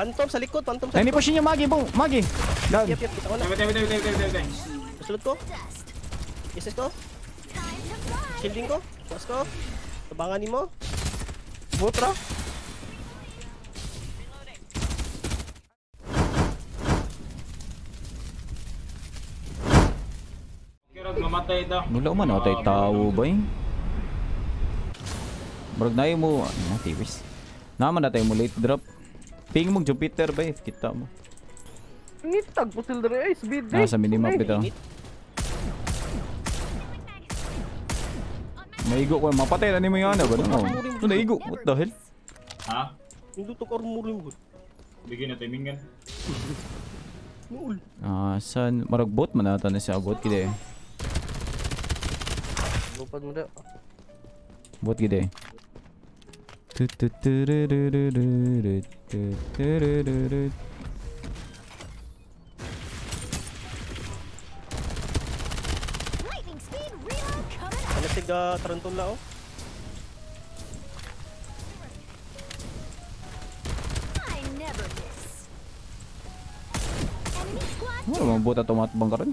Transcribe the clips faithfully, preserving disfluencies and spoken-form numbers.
Phantom sa likod, Phantom sa likod. Ay, ni push niyo Magi, bro. Magi. Down. Yep, yep, kita wala. Wait, wait, wait, wait, wait. Sulot ko. Isis ko. Shielding ko. Plus ko. Tabangan mo. Butra. Mamatay daw. Nula man ako tayo tao ba yun? Barag na yun mo. Ano na, T-Wiz. Naman na tayo mo late drop. Ping mong Jupiter ba yun? Kita mo. Hindi tagpusil na rin. Speed day. Nasa minimap ito. Naigo ko. Mapatay na ni mo yung ano ba? Ito naigo. What the hell? Ha? Hindi ito karumurin ko. Bigyan na timingan. Ah, saan? Marag bot man natin na siya. Bot kita eh. Lupad mo na. Buat gede. Ano tiga tarantun lao? Wala mang buta tomat bang karon?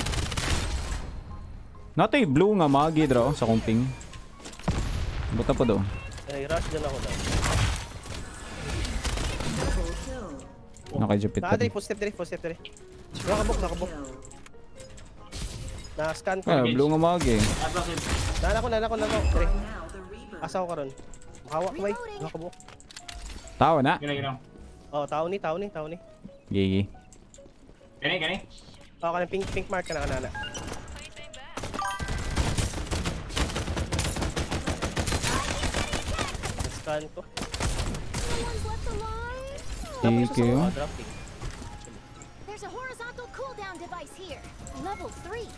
Natay blue nga Magi draw sa kong ping. Buta pa daw. Ay, rush dyan ako daw. Naka-jupit ka. Natay, post step three, post step three. Nakabok, nakabok. Na-scan ko. Ay, blue nga Magi. Nala ko, nala ko, nala ko. Three. Asa ko ka ron. Makawa ko, wait. Nakabok. Tao na. Oh, tao ni, tao ni, tao ni. Gigi. Gani, gani. Oo, ka ng pink, pink mark ka na kanana. Kan ko. Thank you. There's a horizontal cooldown device here. Level three.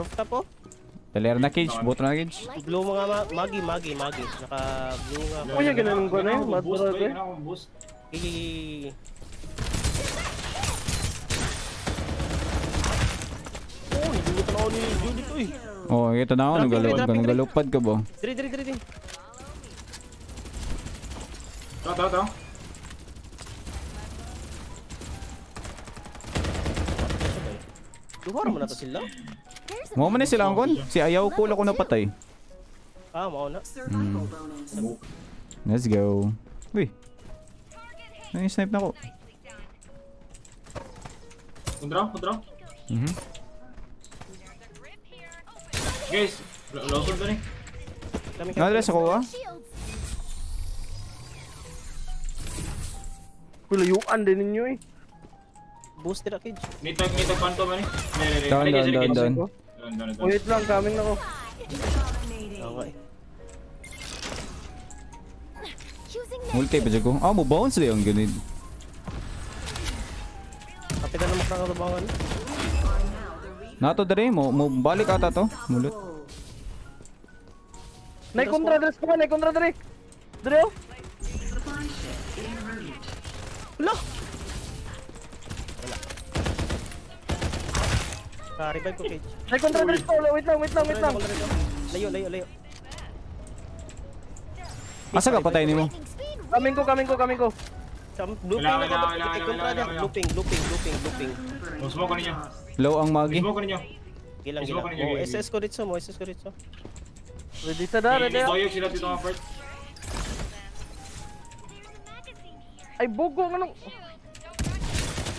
Rooftop po. Teler na cage, bot na cage. Blue mga ma magi, magi, magi. Naka blue nga. Kuya ganun ko na 'yung bot road. Gigi. Oh, hindi ko na ni Judy to eh. Oh, ito na ako. Nung galupad ka ba? Diri, diri, diri. Tao, tao, tao. Duhara mo na ito sila? Mao mo na sila ang kon. Si Ayaw Kula ko napatay. Ah, mao na. Let's go. Uy. Nang-snipe na ko. Kondraw, kondraw. Mhm. Guys, low sword na rin. Nadres ako ba? Kulayuan din ninyo eh. Boost nila cage. May tag, may tag panto ba rin? Down, down, down, down. Wait lang, coming ako. Okay. Multi pa siya ko. Ah, mabounce na yung ganun. Kapitan na makrakabawan. Nato dere mo, mo balik ata to, mulot. Nay kontra dres ko, nay kontra dere. Dere. Lo. Wala. Ah, revive ko cage. Nay kontra dres ko, wait lang, wait lang, wait lang. Layo, layo, layo. Asa ka patay nimo? Kaming ko, kaming ko, kaming ko. Looping, looping, looping, looping, looping. Smoke ko ninyo. Low ang Magi. Smoke ko ninyo. Gilang, gilang. Oh, S S ko dito mo, S S ko dito. Ready sa dara, ready. Doyog sila dito ng first. Ay, bugo nga nung.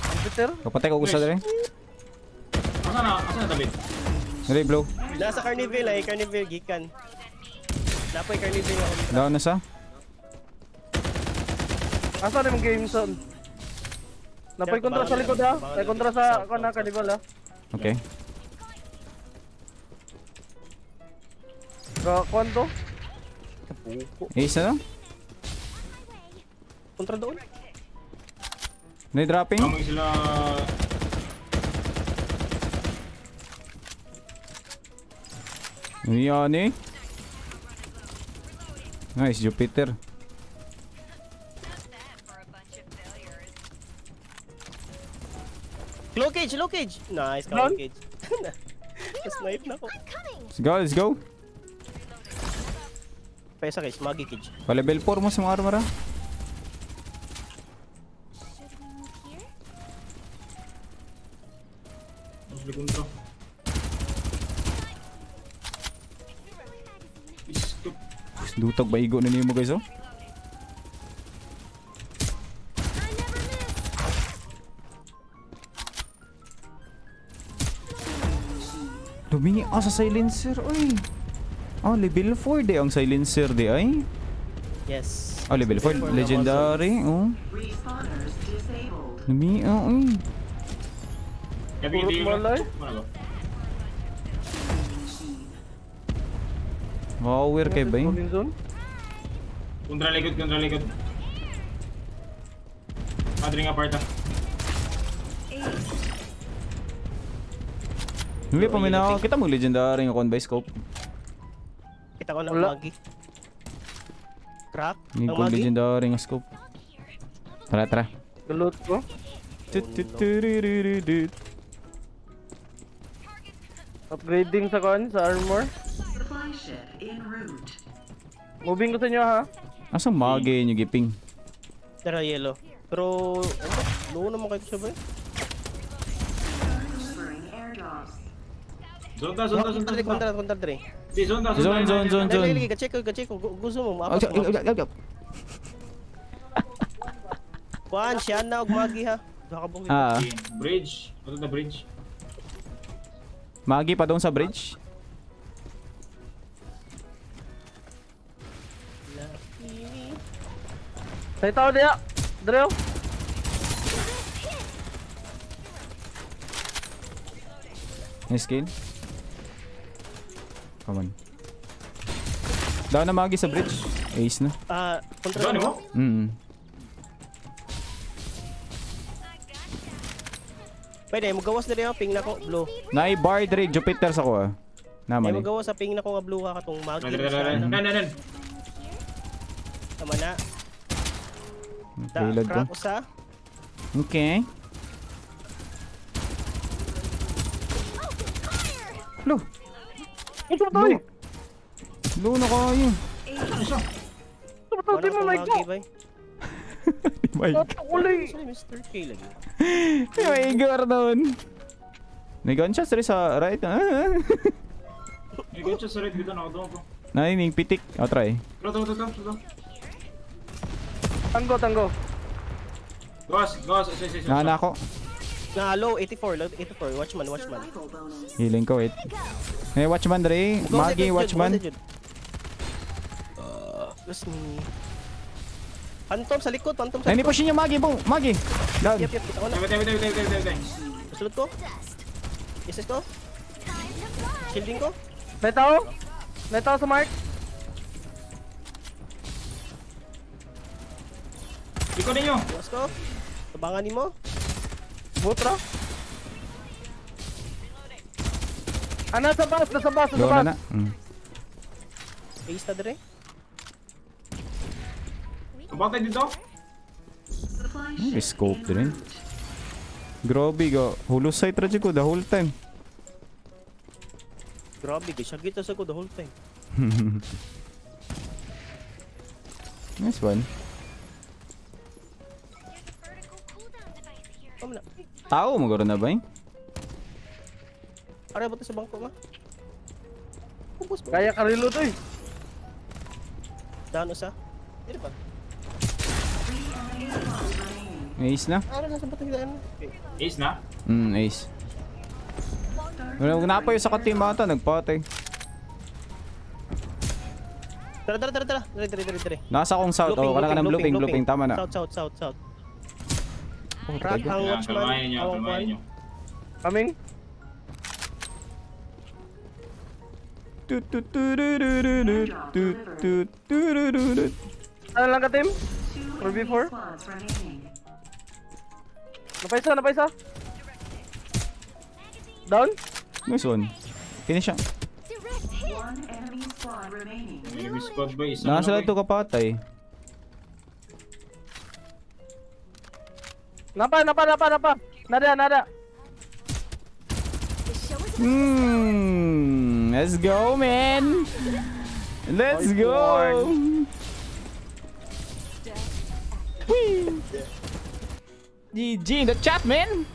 Computer? Kapatay ko gusto dali. Asa na, asa na tabi? Ready, blow. Nasa Carnival ay, Carnival gikan. Dapoy Carnival ako. Down na sa? Asa na yung game zone? Napay kontra sa likod ha? Napay kontra sa ako na kanibol ha? Okay. Kakuan to? Eh isa na? Kontra doon? May dropping? Kamay sila... Yan eh. Nice Jupiter. Low cage, low cage. Nice, low cage. Snipe na ko. Let's go, let's go. पैसा guys मांगी कीजिए। पहले बेलपोर मुझसे मार मारा dutok ba igo na niyo mo guys oh. Dumingi oh sa silencer oy. Oh level four de ang silencer de ay. Yes. Oh level four legendary oh. Dumingi oh oy. Purot mo lang. Power kay ba yun? Kontra likod, kontra likod. Padre nga parta. Hindi pa minaw. Kita mo legendary nga kon by scope. Kita ko lang magi. Crack. Ang magi legendary nga scope. Tara tara. Loot ko. Upgrading sa kon sa armor. Moving ko sa inyo ha. Asa mage nyo giping? Tara yellow. Pero low naman kayo siya ba eh? Zonda, zonda, zonda. Kontra, kontra, kontra. Si zonda, zonda. Zon, zon, zon. Lagi, kacheck ko, kacheck ko. Gusto mo, maapas mo. Kuhan, siya na. Huwag magi ha. Bridge. Ano na bridge? Magi pa doon sa bridge? Saya tahu dia, drill. Miskin. Come on. Daw na magi sa bridge. Ace na. Ah, kontra mo? Mm. Pwede mo gawas na rin ang ping na ko, blue. Nai bar dre Jupiter sa ko ah. Naman. Mo gawas sa ping na ko nga blue ka katong magi. Nan nan nan. Tama na. Reload ko. Okay. Low. Ito ba tayo? Low na kayo. Ito ba tayo? Di mo like ko. Di mo like ko. mister K lagi. Di mo igor doon. May gunshots rin sa right. May gunshots rin dito na ako doon. Naining pitik. I'll try. Ito, ito, ito. Tanggo, tanggo. Gosh, gosh, yes, yes, yes. Nana ako. Na low eighty-four, low eighty-four. Watchman, watchman. Healing ko it. Hey, watchman dre. Magi watchman. Uh, let's me. Phantom sa likod, phantom sa. Ini push niya magi, boom. Magi. Down. Yep, yep, kita ko na. Wait, wait, wait, wait, wait. Sulot ko. Yes, yes ko. Shielding ko. Metaw. Metaw sa mark. Iko ninyo. Let's go. Tabangan ni mo. Butra. Ana sa bus, nasa bus, nasa bus. Ace na dere. Kabantay dito. May scope dere. Grabeh go. Hulusay traje ko the whole time. Grabeh gisagita sa ko the whole time. Nice one. Tahu mo garo na ba? Aray buti sa bangko ma. Ubus ba? Kaya ka reload oy. Dano sa. Dito ba? Ace na. Aray nasa patay daan. Ace na? Mm, ace. Wala na pa yung sa team bata nagpatay. Tara tara tara tara. Dire dire dire dire. Nasa akong south oh, wala ka nang looping looping tama na. South south south south. Crack ang watchman. Coming. Ano lang ka team? four v four? Napaisa, napaisa. Down? Nice one. Finish siya. Nasa ito kapatay. Napa, napa, napa, napa. Nada, nada. Hmm, let's go, man. Let's go. Whee. G G in the chat, man.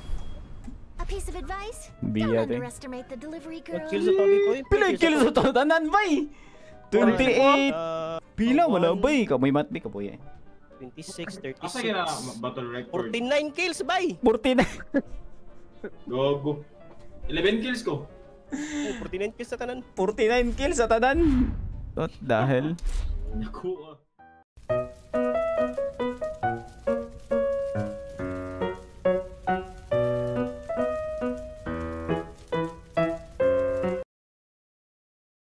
A piece of advice? Don't underestimate the delivery girl. Pilih kill sa to tanan bay. twenty-eight. Pila wala bay ka may matbi ka boy. twenty-six, thirty-six. forty-nine kills bay. forty-nine. Gogo. eleven kills ko. Oh, forty-nine kills sa tanan. forty-nine kills sa tanan. What the hell? Naku.